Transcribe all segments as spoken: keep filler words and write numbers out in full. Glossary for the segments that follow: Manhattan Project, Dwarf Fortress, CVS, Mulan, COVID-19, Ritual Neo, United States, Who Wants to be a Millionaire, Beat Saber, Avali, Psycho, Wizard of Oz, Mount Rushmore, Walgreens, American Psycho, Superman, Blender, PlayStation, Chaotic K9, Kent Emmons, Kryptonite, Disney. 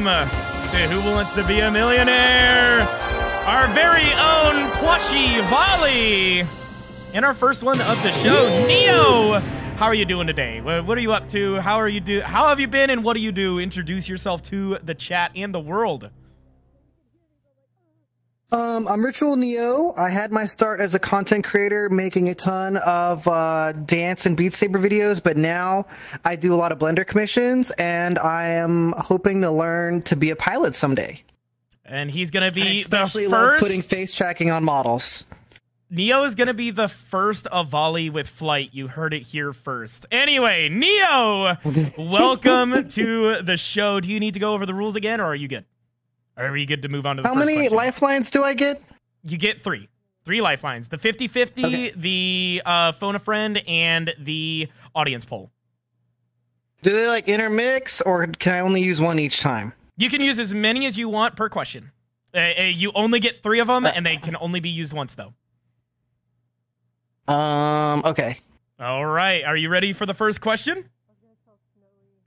welcome to Who Wants to Be a Millionaire? Our very own plushie, Avali! And our first one of the show, Neo! How are you doing today? What are you up to? How are you do? How have you been and what do you do? Introduce yourself to the chat and the world. Um, I'm Ritual Neo. I had my start as a content creator making a ton of uh, dance and Beat Saber videos, but now I do a lot of Blender commissions, and I am hoping to learn to be a pilot someday. And he's going to be the first... Love putting face tracking on models. Neo is going to be the first Avali with flight. You heard it here first. Anyway, Neo, welcome to the show. Do you need to go over the rules again, or are you good? Or are you good to move on to the How first many question? lifelines do I get? You get three. Three lifelines. The fifty fifty, okay. the uh, phone a friend, and the audience poll. Do they, like, intermix, or can I only use one each time? You can use as many as you want per question. Uh, uh, you only get three of them, and they can only be used once, though. Um, okay. All right. Are you ready for the first question?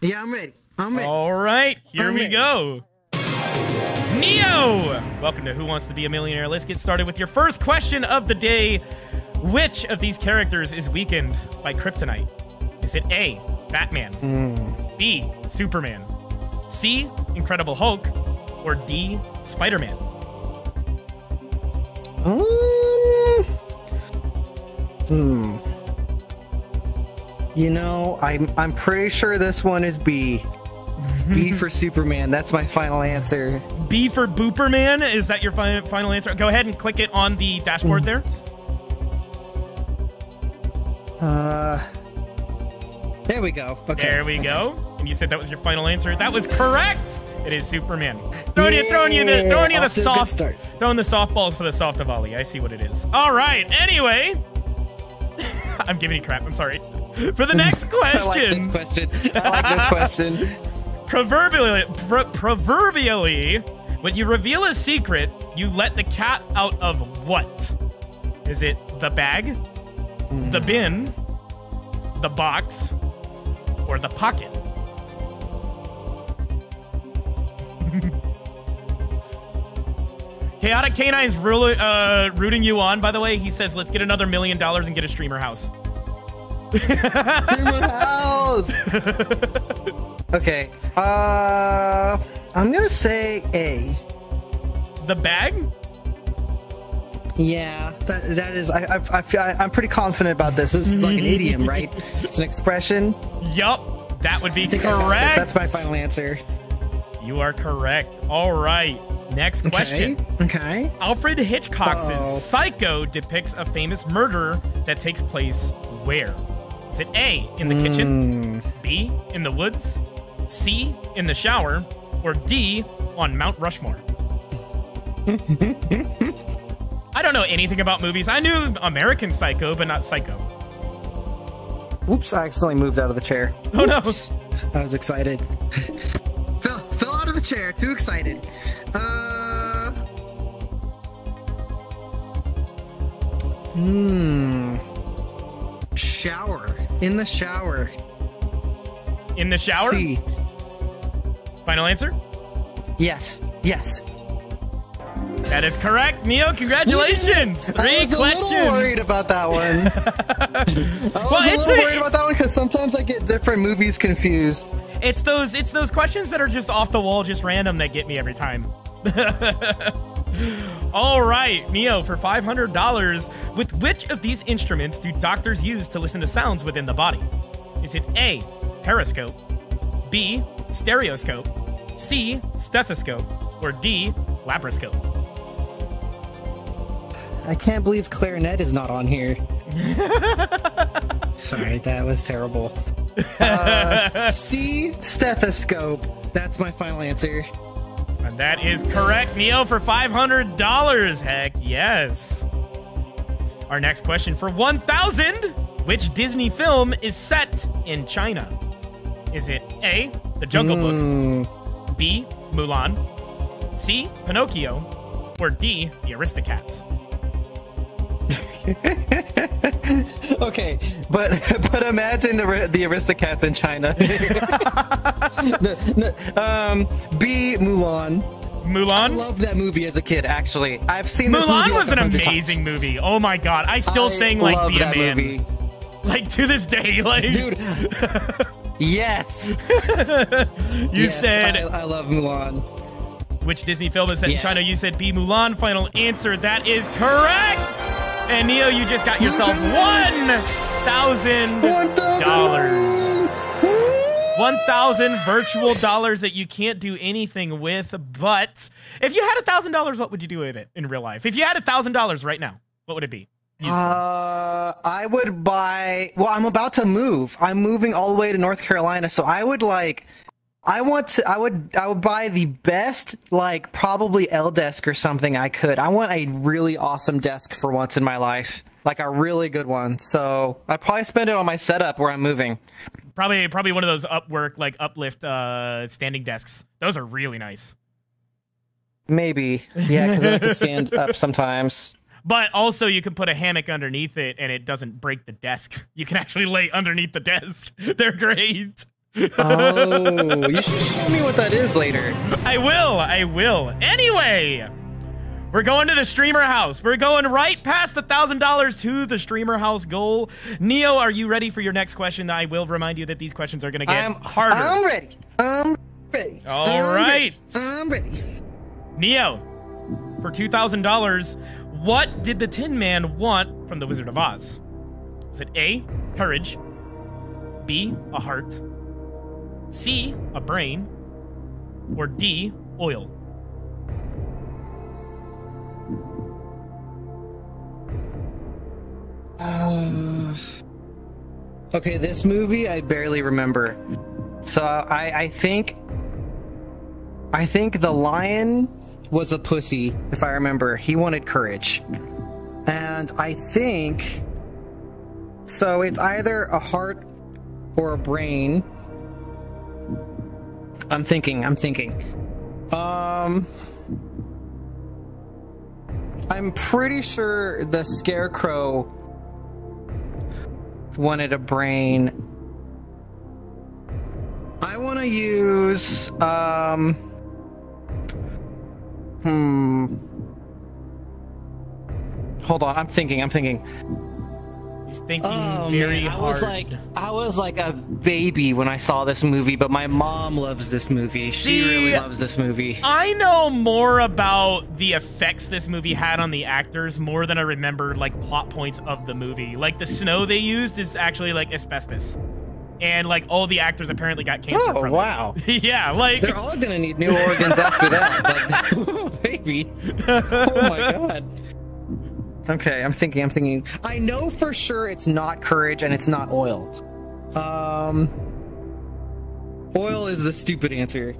Yeah, I'm ready. I'm ready. All right. Here I'm we ready. go. Neo! Welcome to Who Wants to Be a Millionaire. Let's get started with your first question of the day. Which of these characters is weakened by Kryptonite? Is it A, Batman, mm. B, Superman, C, Incredible Hulk, or D, Spider-Man? Um... Hmm. You know, I'm I'm pretty sure this one is B. B for Superman. That's my final answer. B for Booperman. Is that your fi final answer? Go ahead and click it on the dashboard mm. there. Uh. There we go. Okay. There we go. And you said that was your final answer. That was correct. It is Superman. Throwing yeah. you, throwing you the, throwing you the soft, throwing the softballs for the soft Avali. I see what it is. All right. Anyway. I'm giving you crap. I'm sorry. For the next question. I like this question. I like this question. Proverbially, pro proverbially, when you reveal a secret, you let the cat out of what? Is it the bag, mm. the bin, the box, or the pocket? Chaotic K nine's really, uh, rooting you on, by the way. He says, let's get another million dollars and get a streamer house. Streamer house! Okay. Uh, I'm going to say A. The bag? Yeah, that, that is, I, I, I, I'm pretty confident about this. This is like an idiom, right? It's an expression. Yup, that would be correct. That's my final answer. You are correct. All right. Next question. Okay. okay. Alfred Hitchcock's Uh-oh. Psycho depicts a famous murder that takes place where? Is it A, in the mm. kitchen, B, in the woods, C, in the shower, or D, on Mount Rushmore? I don't know anything about movies. I knew American Psycho, but not Psycho. Oops, I accidentally moved out of the chair. Oh, Oops. no. I was excited. fell, fell out of the chair. Too excited. Uh... Hmm... Shower. In the shower. In the shower? C. Final answer? Yes. Yes. That is correct, Neo. Congratulations. Three I was a questions. Little worried about that one. I was well, a little worried about that one because sometimes I get different movies confused. It's those. It's those questions that are just off the wall, just random, that get me every time. All right, Neo, for five hundred dollars, with which of these instruments do doctors use to listen to sounds within the body? Is it A, periscope, B, stereoscope, C, stethoscope, or D, laparoscope? I can't believe clarinet is not on here. Sorry, that was terrible. Uh, C, stethoscope. That's my final answer. And that is correct, Neo, for five hundred dollars. Heck yes. Our next question for one thousand dollars. Which Disney film is set in China? Is it A, The Jungle mm. Book, B, Mulan, C, Pinocchio, or D, The Aristocats? Okay, but but imagine the, the aristocrats in China. no, no, um, B. Mulan. Mulan? I love that movie as a kid, actually. I've seen Mulan this movie was like an amazing times. movie. Oh my god, I still I sing like Be a Man. Movie. Like to this day, like dude. Yes. you yes, said I, I love Mulan. Which Disney film is set yeah. in China? You said B. Mulan. Final answer. That is correct. And Neo, you just got yourself one thousand dollars. One thousand virtual dollars that you can't do anything with. But if you had a thousand dollars, what would you do with it in real life? If you had a thousand dollars right now, what would it be? Uh, I would buy. Well, I'm about to move. I'm moving all the way to North Carolina, so I would like. I want to, I would, I would buy the best, like, probably L desk or something I could. I want a really awesome desk for once in my life. Like, a really good one. So, I'd probably spend it on my setup where I'm moving. Probably, probably one of those Upwork, like, Uplift, uh, standing desks. Those are really nice. Maybe. Yeah, because I can stand up sometimes. But also, you can put a hammock underneath it, and it doesn't break the desk. You can actually lay underneath the desk. They're great. Oh, you should show me what that is later. I will, I will. Anyway, we're going to the streamer house. We're going right past the one thousand dollars to the streamer house goal. Neo, are you ready for your next question? I will remind you that these questions are going to get I'm, harder. I'm ready. I'm ready. All I'm right. Ready. I'm ready. Neo, for two thousand dollars, what did the Tin Man want from the Wizard of Oz? Was it A, courage, B, a heart, C, a brain, or D, oil? Uh, okay, this movie I barely remember. So I, I think... I think the lion was a pussy, if I remember. He wanted courage. And I think... So it's either a heart or a brain. I'm thinking, I'm thinking. Um, I'm pretty sure the Scarecrow wanted a brain. I want to use, um, hmm. Hold on, I'm thinking, I'm thinking. He's thinking oh, very man. I hard. Was like, I was like a baby when I saw this movie, but my mom loves this movie. See, she really loves this movie. I know more about the effects this movie had on the actors more than I remember, like, plot points of the movie. Like, the snow they used is actually, like, asbestos. And, like, all the actors apparently got cancer oh, from wow. it. Oh, wow. Yeah, like... They're all gonna need new organs after that. Like, oh, baby. Oh, my God. Okay, I'm thinking, I'm thinking. I know for sure it's not courage and it's not oil. Um, oil is the stupid answer.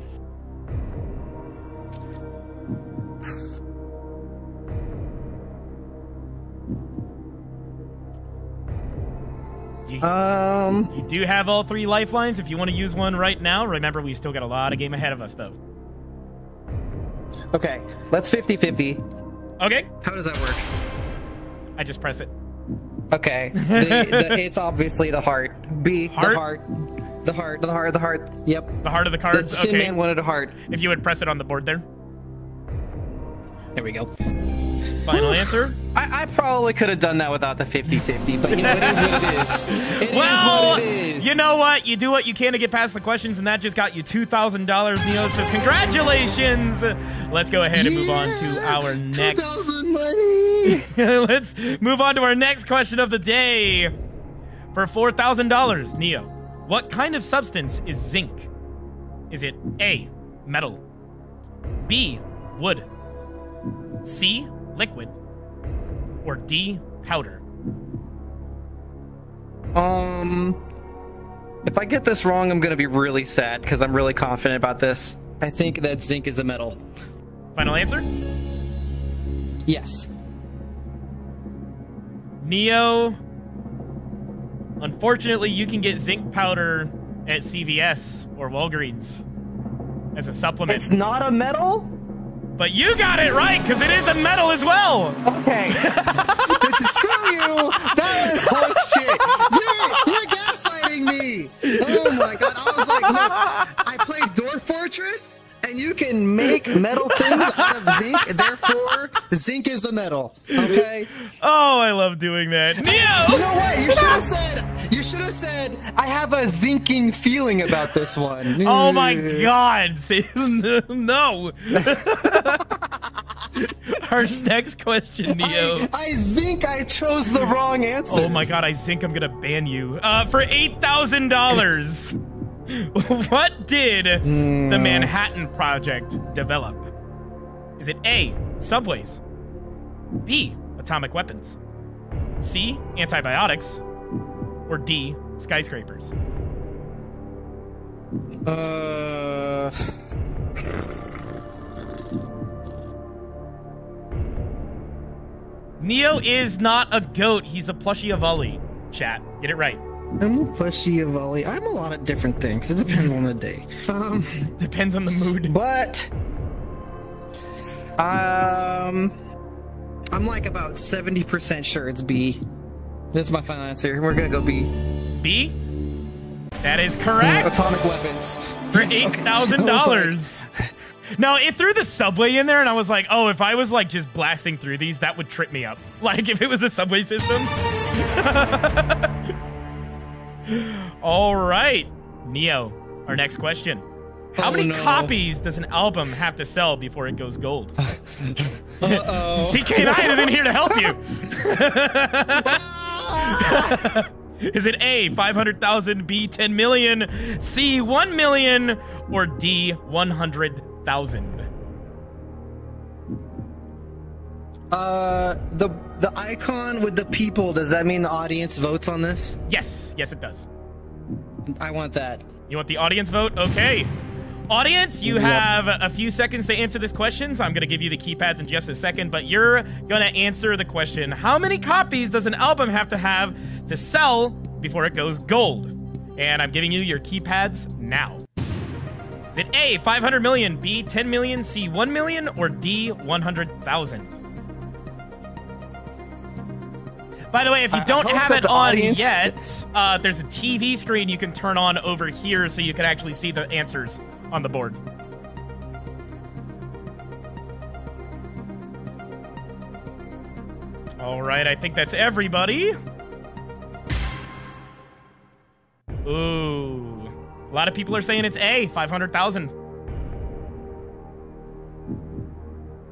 Um, you do have all three lifelines if you want to use one right now. Remember, we still got a lot of game ahead of us, though. Okay, let's fifty fifty. Okay. How does that work? I just press it. Okay. The, the, it's obviously the heart. B, heart? the heart. The heart, the heart, the heart. Yep. The heart of the cards. The Tin okay. Man wanted a heart. If you would press it on the board there. There we go. Final answer? I, I probably could have done that without the fifty fifty, but you know, it is what it is. It well, is what it is. You know what? You do what you can to get past the questions, and that just got you two thousand dollars, Neo, so congratulations. Let's go ahead and move yeah, on to our next... two thousand dollars money! Let's move on to our next question of the day. For four thousand dollars, Neo, what kind of substance is zinc? Is it A, metal, B, wood, C, liquid, or D, powder? Um, if I get this wrong, I'm gonna be really sad because I'm really confident about this. I think that zinc is a metal. Final answer? Yes. Neo, unfortunately, you can get zinc powder at C V S or Walgreens as a supplement. It's not a metal? But you got it right, because it is a metal as well! Okay. The to screw you. That is bullshit. You're, you're gaslighting me. Oh my god. I was like, look, I played Dwarf Fortress, and you can make metal things out of zinc. Therefore, zinc is the metal. Okay. Oh, I love doing that. Neo. You know what? You should have said. You should have said. I have a zinking feeling about this one. Oh my god. No. Our next question, Neo. I, I think I chose the wrong answer. Oh my god, I think I'm gonna ban you. Uh, for eight thousand dollars, what did mm. the Manhattan Project develop? Is it A, subways, B, atomic weapons, C, antibiotics, or D, skyscrapers? Uh... Neo is not a goat. He's a plushie Avali. Chat, get it right. I'm a plushie Avali. I'm a lot of different things. It depends on the day. Um, depends on the mood. But um, I'm like about seventy percent sure it's B. That's my final answer. We're gonna go B. B? That is correct. Atomic weapons for yes, eight thousand dollars. Okay. No, it threw the subway in there, and I was like, oh, if I was, like, just blasting through these, that would trip me up. Like, if it was a subway system. All right, Neo, our next question. How oh, many no. copies does an album have to sell before it goes gold? Uh-oh. C K nine isn't here to help you. Is it A, five hundred thousand, B, ten million, C, one million, or D, one hundred thousand? Uh, the the icon with the people, does that mean the audience votes on this? Yes. Yes, it does. I want that. You want the audience vote? Okay. Audience, you have a few seconds to answer this question, so I'm going to give you the keypads in just a second, but you're going to answer the question. How many copies does an album have to have to sell before it goes gold? And I'm giving you your keypads now. Is it A, five hundred million, B, ten million, C, one million, or D, one hundred thousand? By the way, if you don't have it on yet, uh, there's a T V screen you can turn on over here so you can actually see the answers on the board. All right, I think that's everybody. Ooh. A lot of people are saying it's A, five hundred thousand.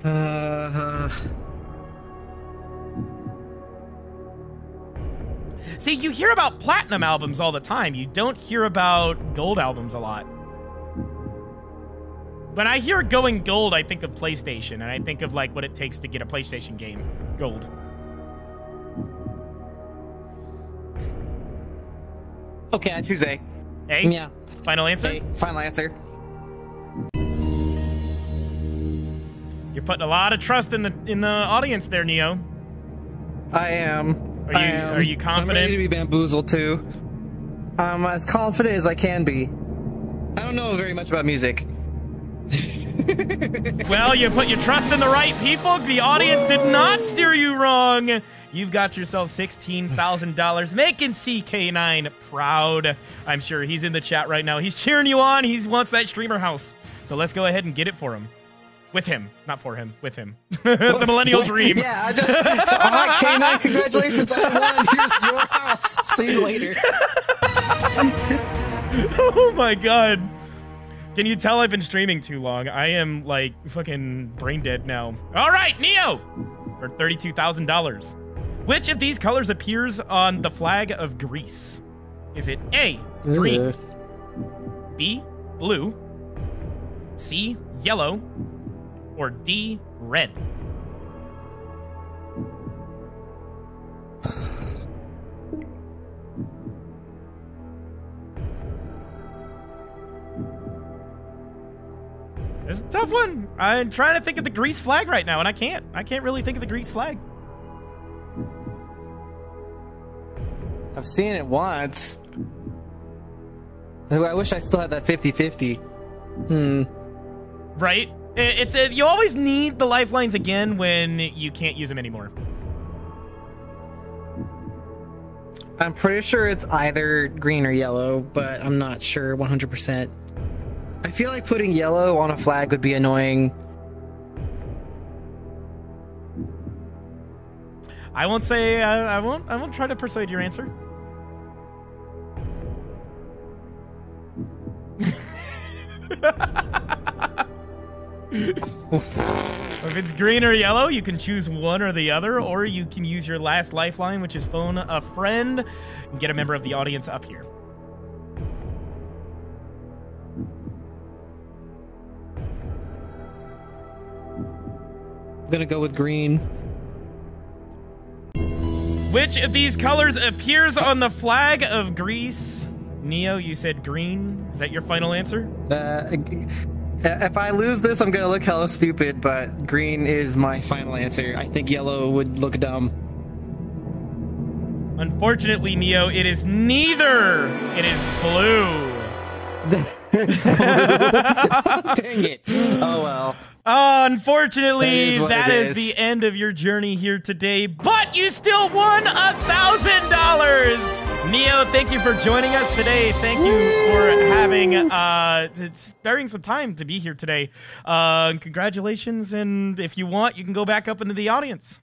Uh... See, you hear about platinum albums all the time. You don't hear about gold albums a lot. When I hear going gold, I think of PlayStation, and I think of like what it takes to get a PlayStation game gold. Okay, I choose A. A? Yeah. Final answer? A. Final answer. You're putting a lot of trust in the in the audience there, Neo. I am. Are you, um, are you confident? I'm ready to be bamboozled too. I'm as confident as I can be. I don't know very much about music. Well, you put your trust in the right people. The audience Whoa. did not steer you wrong. You've got yourself sixteen thousand dollars, making C K nine proud. I'm sure he's in the chat right now. He's cheering you on. He wants that streamer house. So let's go ahead and get it for him. With him, not for him, with him. The millennial dream. Yeah, I just, all right, K nine, congratulations on one. Here's your house. See you later. Oh my god. Can you tell I've been streaming too long? I am like fucking brain dead now. All right, Neo, for thirty-two thousand dollars. Which of these colors appears on the flag of Greece? Is it A, green, B, blue, C, yellow, or D, red? It's a tough one. I'm trying to think of the Greece flag right now, and I can't. I can't really think of the Greece flag. I've seen it once. I wish I still had that fifty fifty. Hmm. Right? It's a, you always need the lifelines again when you can't use them anymore. I'm pretty sure it's either green or yellow, but I'm not sure one hundred percent. I feel like putting yellow on a flag would be annoying. I won't say. I, I won't. I won't try to persuade your answer. If it's green or yellow, you can choose one or the other, or you can use your last lifeline, which is phone a friend, and get a member of the audience up here. I'm gonna go with green. Which of these colors appears on the flag of Greece? Neo, you said green. Is that your final answer? Uh, if I lose this, I'm going to look hella stupid, but green is my final answer. I think yellow would look dumb. Unfortunately, Neo, it is neither. It is blue. Dang it. Oh, well. Uh, unfortunately, that is, that is, is the end of your journey here today, but you still won a thousand dollars. Neo, thank you for joining us today. Thank you for having uh, sparing some time to be here today. Uh, congratulations, and if you want, you can go back up into the audience.